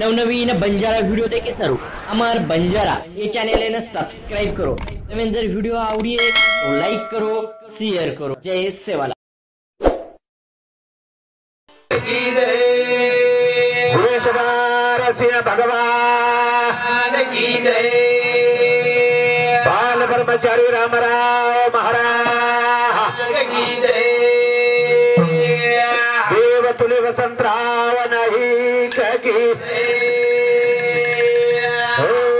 नवनवीन बंजारा व्हिडिओ देखीसरू अमर बंजारा ये चॅनल ने सबस्क्राइब करो। तुम्हें जर व्हिडिओ आवडीए तो लाइक करो, शेअर करो। जय सेवाला। भगवान की जय। बाल ब्रह्मचारी रामराव महाराज की जय। देव तुले वसंतराव नाही की जय। दे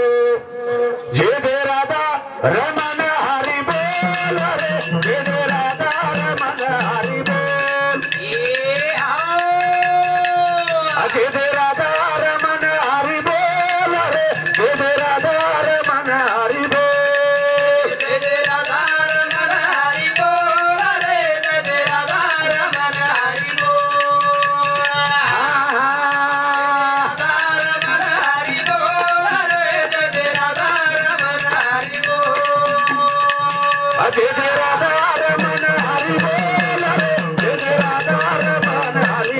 राधा रमन हरि बोल रे। जय राधा रमन हरि बोल। ये आओ जय दे राधा रमन हरि बोल रे। जय दे राधा रमन हरि बोल। जय दे राधा रमन हरि बोल रे। जय दे राधा रमन हरि बोल। जय जय राधा रमन हरि बोल रे। जय जय राधा रमन हरि बोल। बोल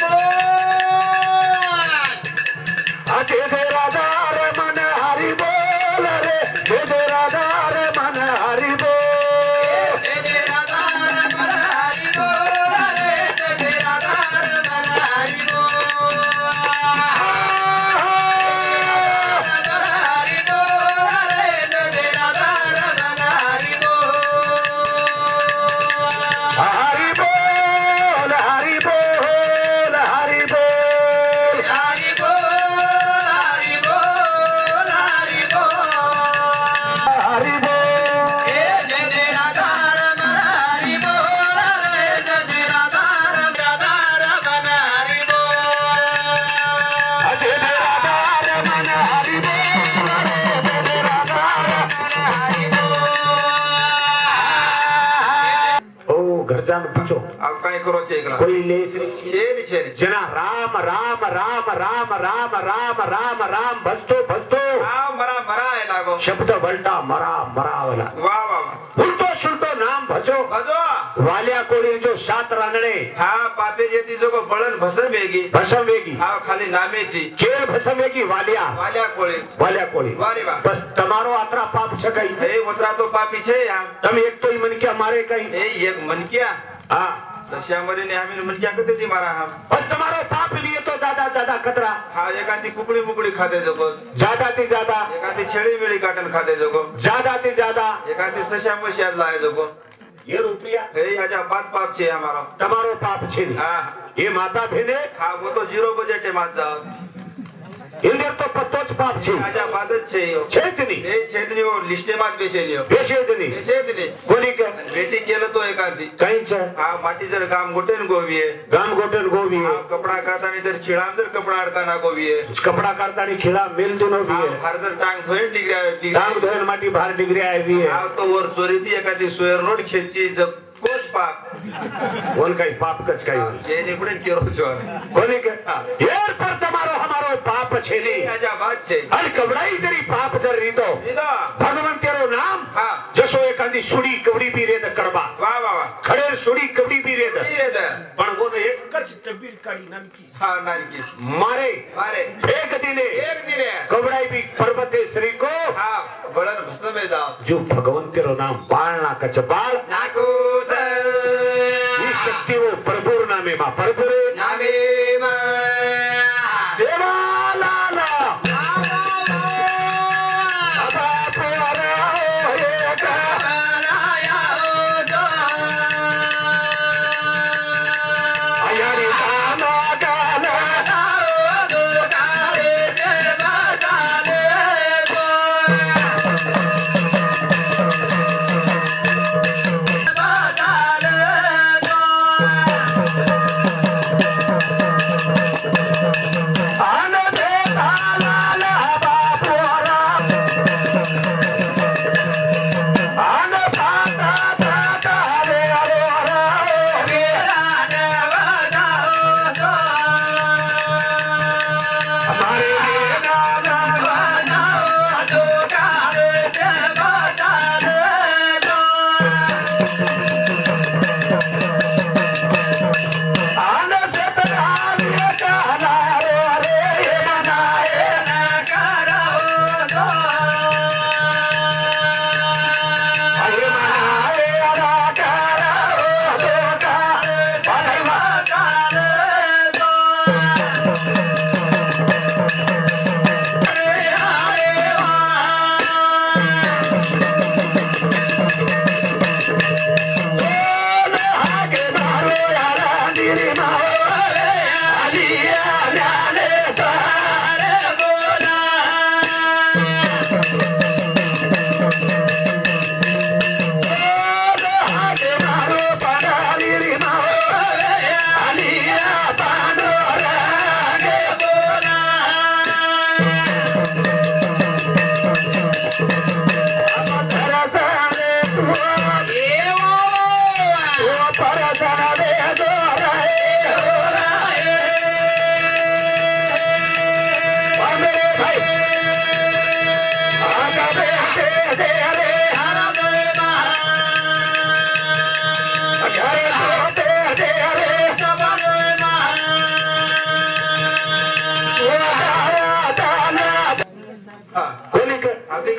बोल। जय जय राधा रमन हरि बोल रे। जय जय राधा रमन हरि बोल। जय जय राधा रमन हरि बोल रे। जय जय राधा रमन हरि बोल। पूछो आप काय करो कोई ले जना राम राम राम राम राम राम राम राम भजतो भजतो राम राम भराय लागो शब्द बलटा मरा मरावला वाह वाह उलटो सुलटो नाम भजो भजो वाल्या कोरी जो सात रांगणे हां पापे जेती जो को बळन भसम वेगी हां खाली नामे थी केर भसम वेगी वाल्या वाल्या कोळी वारे वाह बस तमारो आत्रा पाप छे कई ए उतरा तो पापी छे यार तुम एक तो ही मन क्या मारे कई ए एक मन क्या हां सश्यामरी ने आम्ही मन क्या करते थी मारा हम और तुम्हारे पाप लिए तो ज्यादा ज्यादा खतरा हां एकांती कुकड़ी मुकड़ी खाते जो ज्यादा से ज्यादा एकांती छेड़ी वेड़ी काटन खाते जो ज्यादा से ज्यादा एकांती सश्याम से लाए जो ये रुपया है आज बात पाप छे हमारा तुम्हारो पाप छे हां ये माता भेदे हां वो तो 0 बजट है माता इंदर तो पत्तोच पाप छे आज बात छे छेतनी ए छेतनी वो लिस्ट में बेसेनी कोनी के बेटी केलो तो एकादी कई छे हां माटी जर गाम गोटेन गोवी है कपड़ा काता ने जर खिलाम जर कपड़ा अड़काना गोवी है कपड़ा काता ने खिला मेल दोनों भी है हर जर टांग धोए डिग्री टांग धोए माटी बाहर डिग्री आई भी है हां तो और चोरी थी एकादी सोयर रोड खेची जब कोस पाप कोन काई पाप कच काई ये निपड़े केरो जो कोनी के हेर पर तुम्हारो हमारो पाप छेली आजा बात छे हर कबड़ाई तेरी पाप दर रीतो रीता भगवान तेरो नाम हां जसो एकांदी सुडी कवड़ी भी रेद करबा वाह वाह वाह खड़ेर सुडी कवड़ी भी रेद पण वो ने एक कच तबीर काई नानकी हां नानकी मारे मारे एक दिने कबड़ाई भी पर्वते श्री को हां बड़न भस्म में जा जो भगवान तेरो नाम बाल ना कच बाल नाको ये शक्ति वो परपुर नामे मां परपुर नामे मां सेवा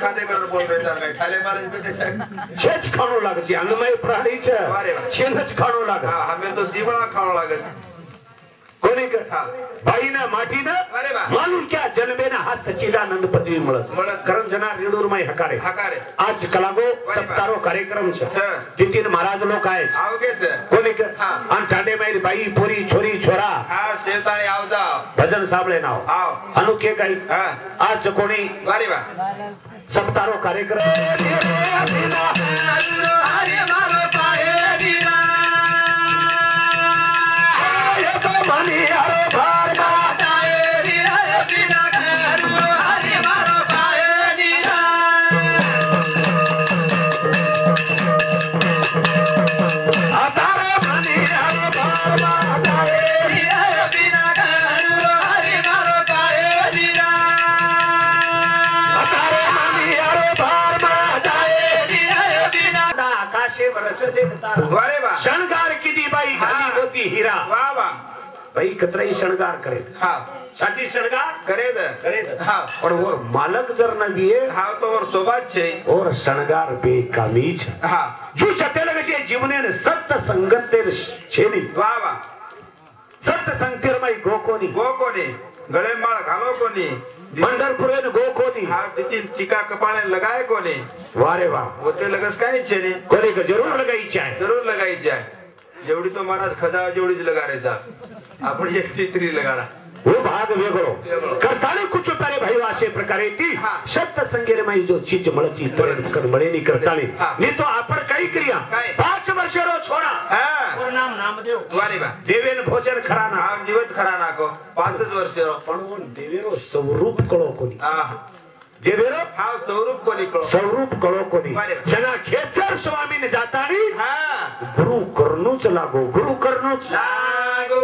खातेकर बोल रहे चार ठाले महाराज बेटे साहेब छेच खाणो लागे छे अन्नमय प्राणी छे अरे वाह छेच खाणो लागे हां हमें तो दीवड़ा खाणो लागे छे कोनी के हां भाई ना माटी ना अरे वाह मालूम क्या जन्मे ना हाथ सचिदानंद पदवी मळस मळस करम जना रेडूर मय हकारे हकारे आज कलागो सप्तारो कार्यक्रम छे जितीन महाराज लोक आए आवगे छे कोनी के हां अन ठाडे मय भाई पूरी छोरी छोरा हां सेताई आवदा भजन सांभळे नाओ आओ अनु के कई हां आज कोनी अरे वाह सप्तारो कार्यक्रम हरे मारो पाए दीना ये तो मनी हरो भार बताए दीना ये बिना करूं हरे मारो पाए दीना अतारो मनी हरो भार बताए दीना ये बिना करूं हरे मारो पाए दीना अतारो शनगार की दी बाई घनी होती हीरा वाह वाह भाई कतराई शनगार करे हां साथी शनगार करे द हां और वो मालक जर न दिए हां तो और सोबात छे और शनगार बेकामी छे हां जो चतेले के जीवने ने सत्य संगत तेर छेनी वाह वाह सत्य संगतिर में गोकोनी गळे माळ घालो कोनी पंढरपुरे ने गो कोनी हां तीन टीका कपाणे लगाए कोनी वारे वाह ओते लगस काई छे ने कोनी के जरूर लगाई जाए जेवडी तो महाराज खजा जेवडी ज लगा रे साहब आपण एक तीतरी लगाडा वो भाग वेगळो करताने कुछ तारे भाई वासे प्रकारे ती सत्य संगेर में जो चीज मळची तरण कर मळेनी करताने ने तो आपण काई क्रिया 5 वर्षरो छोरा हां और नाम नामदेव वारे वाह देवेन भोजन खराना नाम जीवत खराना को 5 वर्षरो पण वो देवेरो स्वरूप कळो कोनी आहा देवेरो हां स्वरूप कोनी कळो स्वरूप कळो कोनी जना खेचर स्वामी ने जातानी हां गुरु करनुच लागो गुरु करनुच लागो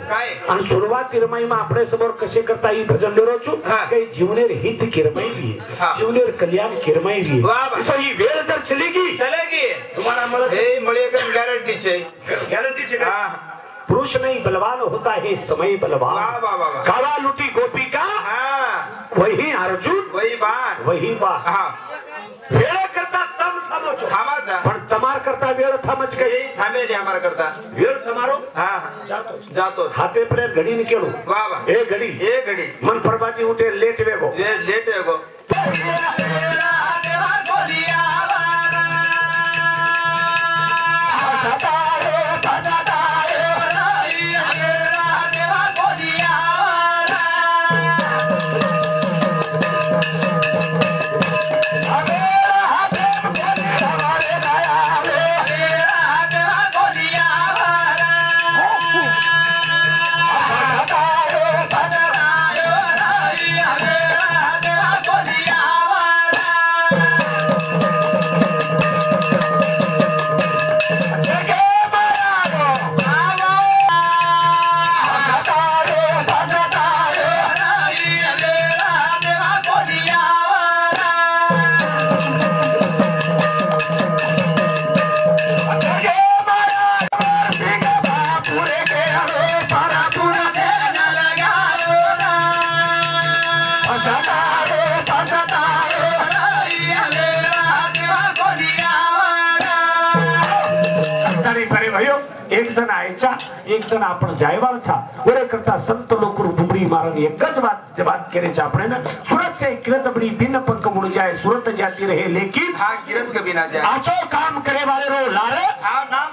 अन शुरुआत तिरमई में अपने समोर कसे करता ई भजन लेरो छु के जीवनेर हित किरमई लिए जीवनेर कल्याण किरमई लिए तो ई वेळ तर चलेगी तुम्हारा मले ए मळेकन गारंटी छे पुरुष नहीं बलवान होता है समय बलवान काला लुटी गोपी का वही अर्जुन वही बात वेळ करता तम थमो छो आवाजा पण तमार करता वेळ थमच गई थामे जे हमार करता वेळ तमारो जातो हाते पर घडी निकेलो वाह ए घडी मन परबाजी उठे लेट वेगो एकजना आपण जायवाल छा ओरे करता संत लोक रू बुमरी मारन एकच बात करे छा आपण ने सूरत से किरत बड़ी बिन पंख मुड़ जाए सूरत जाती रहे लेकिन हां किरत कभी ना जाए आछो काम करे वाले रो लारे हां नाम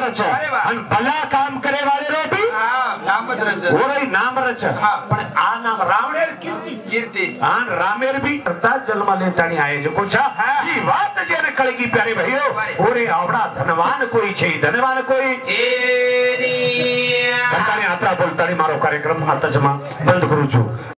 रचे अन भला काम करे वाले रो भी हां नाम रचे ओरे नाम रचे हां पण आ नाम रावणेर कीर्ति हां रामेर भी करता जन्म लेताणी आए जो पूछा ई बात जेने कळगी प्यारे भाइयो ओरे आवड़ा धनवान कोई छे धनवान कोई छे करतानी आत्रा बोलतानी मारो कार्यक्रम आता जमा बंद करू छू।